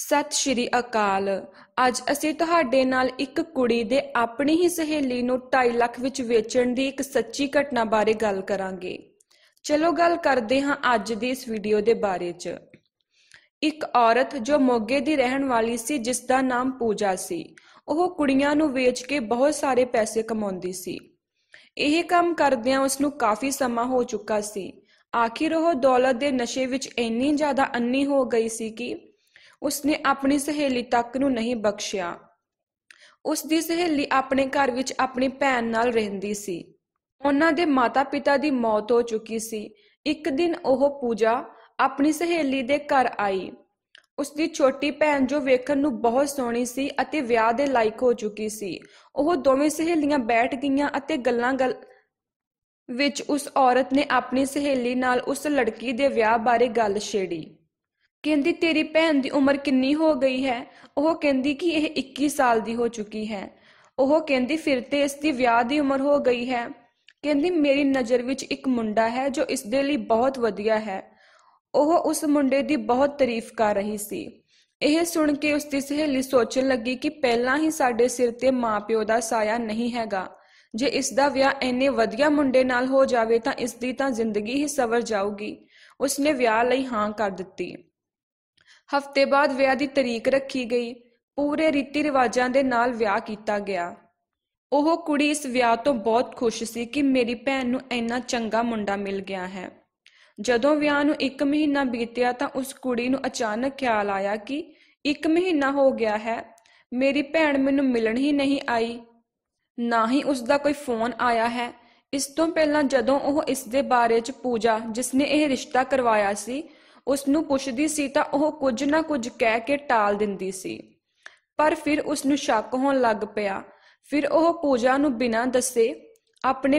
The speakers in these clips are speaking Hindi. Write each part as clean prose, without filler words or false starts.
सत श्री अकाल। अज असीं तुहाडे नाल एक कुड़ी दे अपनी ही सहेली नूं 2.5 लाख विच वेचण दी एक सच्ची घटना बारे गल करांगे। चलो गल करदे हां अज दी इस वीडियो दे बारे च। एक औरत जो मोगे दी रहण वाली सी जिस दा नाम पूजा सी, ओह कुड़ियां नूं वेच के बहुत सारे पैसे कमाउंदी सी। यह काम करदियां उस नूं काफ़ी समा हो चुका सी। आखिर वह दौलत के नशे विच इन्नी ज़्यादा अन्नी हो गई सी कि उसने अपनी सहेली तक नूं नहीं बख्शिया। उसकी सहेली अपने घर विच अपनी भैन नाल रहिंदी सी। उन्हां दे माता पिता की मौत हो चुकी सी। एक दिन वह पूजा अपनी सहेली दे घर आई। उसकी छोटी भैन जो वेखण नूं बहुत सोहणी सी अते विआह दे लायक हो चुकी सी। वह दोवें सहेलियां बैठ गईयां अते गल्लां विच उस औरत ने अपनी सहेली नाल उस लड़की दे विआह बारे गल छेड़ी। कहंदी तेरी भैन दी उम्र कितनी हो गई है? वह कहंदी कि यह 21 साल दी हो चुकी है। वह कहंदी फिर ते इसकी विआह दी उम्र हो गई है। कहंदी मेरी नज़र विच एक मुंडा है जो इस दे लई बहुत वधिया है। वह उस मुंडे की बहुत तारीफ कर रही सी। यह सुन के उसकी सहेली सोचन लगी कि पहला ही साडे सिर ते माँ प्यो का साया नहीं हैगा। जे इसका विआह इन्ने वधिया मुंडे नाल हो जाए तो इसकी तो जिंदगी ही सवर जाऊगी। उसने विआह लई हाँ कर दिती। हफ्ते बाद विआह की तरीक रखी गई। पूरे रीति रिवाजां दे नाल विआह कीता गया। वह कुड़ी इस विआह तो बहुत खुश सी कि मेरी भैन नूं इन्ना चंगा मुंडा मिल गया है। जदों विआह नूं 1 महीना बीतिया तो उस कुड़ी नूं अचानक ख्याल आया कि 1 महीना हो गया है, मेरी भैन मैनूं मिलण ही नहीं आई, ना ही उसका कोई फोन आया है। इस तो पहला जदों वह इस दे बारे च पूजा जिसने यह रिश्ता करवाया सी उसनूं पुछदी सी तां वह कुछ ना कुछ कह के टाल दिंदी सी। पर फिर उसनूं शक होण लग पिया। फिर वह पूजा नूं बिना दस्से अपने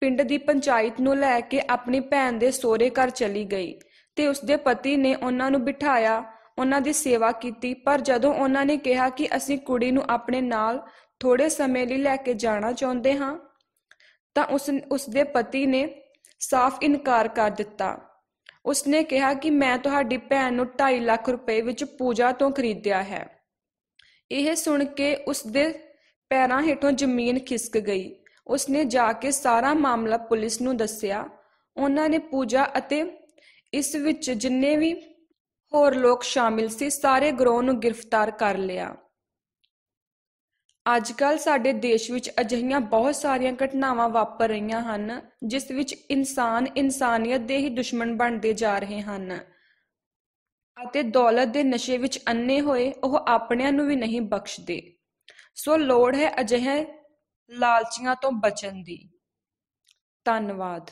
पिंड दी पंचायत नूं लै के अपनी भैन दे सोहरे घर चली गई ते उसदे पति ने उन्हां नूं बिठाया, उन्हां दी सेवा कीती। पर जदों उन्हां ने कहा कि असीं कुड़ी नूं अपने नाल थोड़े समय लई लैके जाना चाहुंदे हां तां उसदे पति ने साफ इनकार कर दिता। उसने कहा कि मैं तुहाडी भैन नूं 2.5 लाख रुपए विच पूजा तों खरीदिया है। यह सुन के उसदे पैरां हेठों जमीन खिसक गई। उसने जाके सारा मामला पुलिस नूं दस्सिया। उन्हां ने पूजा अते इस विच जिन्ने भी होर लोग शामिल सी सारे ग्रोह नूं गिरफ्तार कर लिया। अजकल साडे देश विच अजिहियां बहुत सारियां घटनावां वापर रहियां हन जिस विच इंसान इंसानियत दे ही दुश्मन बनते जा रहे हैं अते दौलत दे नशे विच अन्ने होए ओह आपणियां नूं भी नहीं बख्शदे। सो लोड़ है अजिहे लालचियां तो बचण दी। धन्नवाद।